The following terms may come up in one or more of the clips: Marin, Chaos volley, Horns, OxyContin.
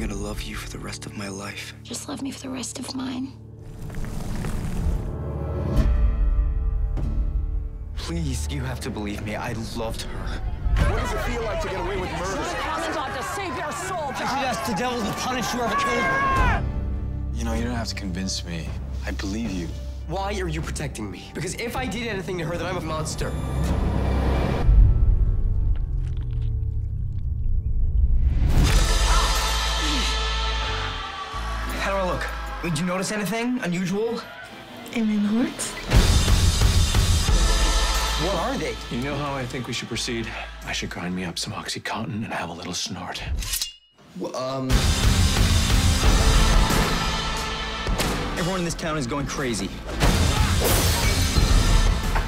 I'm gonna love you for the rest of my life. Just love me for the rest of mine. Please, you have to believe me. I loved her. What does it feel like to get away with murder? The commandant to save your soul. I should ask the devil to punish whoever killed her. You know, you don't have to convince me. I believe you. Why are you protecting me? Because if I did anything to her, then I'm a monster. How do I look? Did you notice anything unusual? I'm in Horns. What are they? You know how I think we should proceed? I should grind me up some OxyContin and have a little snort. Everyone in this town is going crazy.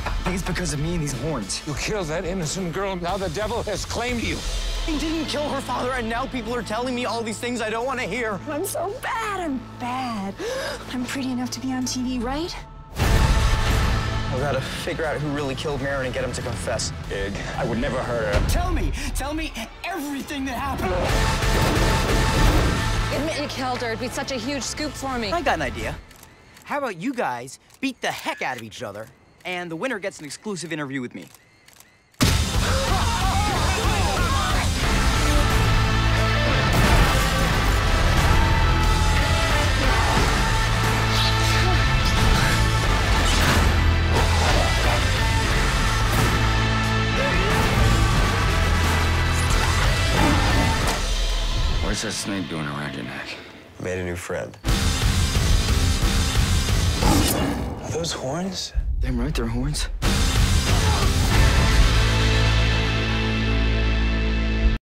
I think it's because of me and these horns. You killed that innocent girl. Now the devil has claimed you. He didn't kill her father, and now people are telling me all these things I don't want to hear. I'm so bad. I'm bad. I'm pretty enough to be on TV, right? I've got to figure out who really killed Marin and get him to confess. Big. I would never hurt her. Tell me everything that happened. Admit you killed her. It'd be such a huge scoop for me. I got an idea. How about you guys beat the heck out of each other, and the winner gets an exclusive interview with me. What's that snake doing around your neck? Made a new friend. Are those horns? Damn right, they're horns.